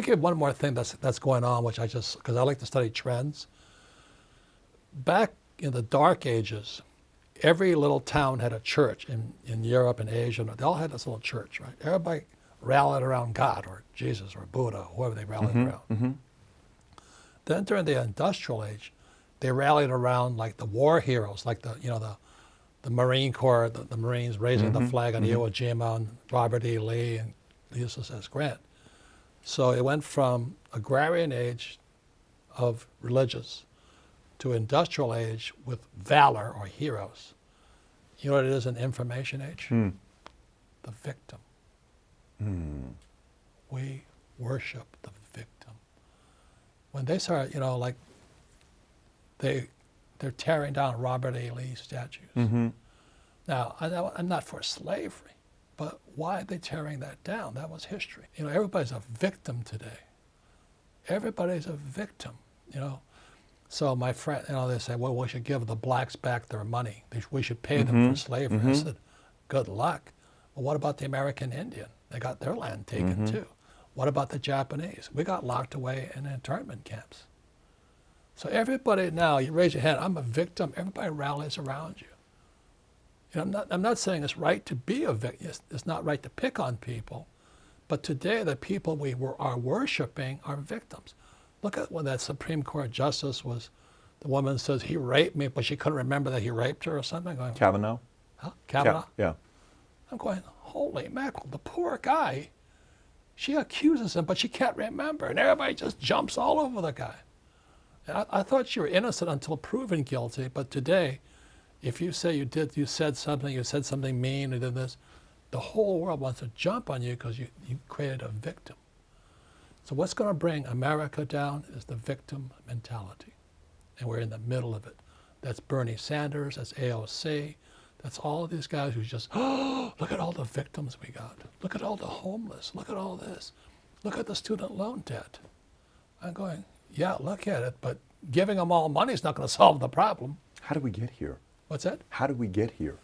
me give one more thing that's going on, which I just, because I like to study trends. Back in the Dark Ages, every little town had a church in Europe and Asia. They all had this little church, right? Everybody rallied around God or Jesus or Buddha, whoever they rallied around. Then during the Industrial Age, they rallied around like the war heroes, like the, you know, the Marine Corps, the Marines raising the flag on Iwo Jima, and Robert E. Lee and Ulysses S. Grant. So it went from agrarian age of religious to industrial age with valor or heroes. You know what it is in information age? The victim. We worship the victim. When they start, you know, like they're tearing down Robert E. Lee statues. Now, I'm not for slavery, but why are they tearing that down? That was history. You know, everybody's a victim today. Everybody's a victim, you know. So my friend, you know, they say, well, we should give the blacks back their money. We should pay them for slavery. I said, good luck. Well, what about the American Indian? They got their land taken too. What about the Japanese? We got locked away in internment camps. So everybody now, you raise your hand, I'm a victim. Everybody rallies around you. You know, I'm not saying it's right to be a victim. It's not right to pick on people. But today, the people we are worshiping are victims. Look at when that Supreme Court justice was, the woman says, he raped me, but she couldn't remember that he raped her or something. Going, Kavanaugh. Huh? Kavanaugh? Yeah. I'm going, holy mackerel, the poor guy. She accuses him, but she can't remember. And everybody just jumps all over the guy. And I thought you were innocent until proven guilty, but today, if you say you said something mean, or did this, the whole world wants to jump on you because you created a victim. So what's going to bring America down is the victim mentality. And we're in the middle of it. That's Bernie Sanders, that's AOC, that's all of these guys who just, oh, look at all the victims we got. Look at all the homeless. Look at all this. Look at the student loan debt. I'm going, yeah, look at it, but giving them all money is not going to solve the problem. How did we get here? What's that? How did we get here?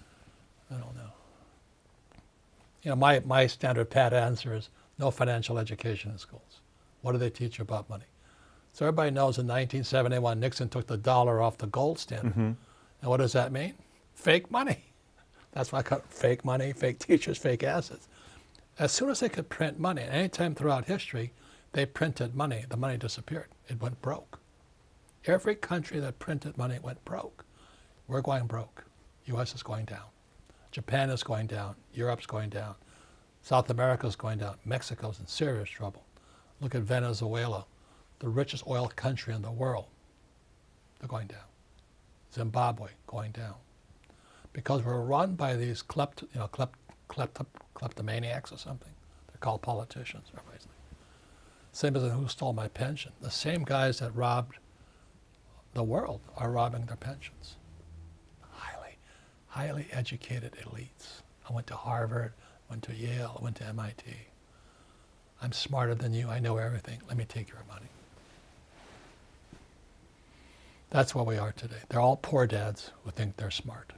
I don't know. You know, my standard pat answer is no financial education in schools. What do they teach you about money? So everybody knows in 1971, Nixon took the dollar off the gold standard. And what does that mean? Fake money. That's why I call it fake money, fake teachers, fake assets. As soon as they could print money, any time throughout history, they printed money. The money disappeared. It went broke. Every country that printed money went broke. We're going broke. U.S. is going down. Japan is going down. Europe's going down. South America's going down. Mexico's in serious trouble. Look at Venezuela, the richest oil country in the world. They're going down. Zimbabwe going down. Because we're run by these kleptomaniacs or something. They're called politicians. Everybody's like, same as in Who Stole My Pension. The same guys that robbed the world are robbing their pensions. Highly educated elites. I went to Harvard, I went to Yale, I went to MIT. I'm smarter than you, I know everything. Let me take your money. That's where we are today. They're all poor dads who think they're smart.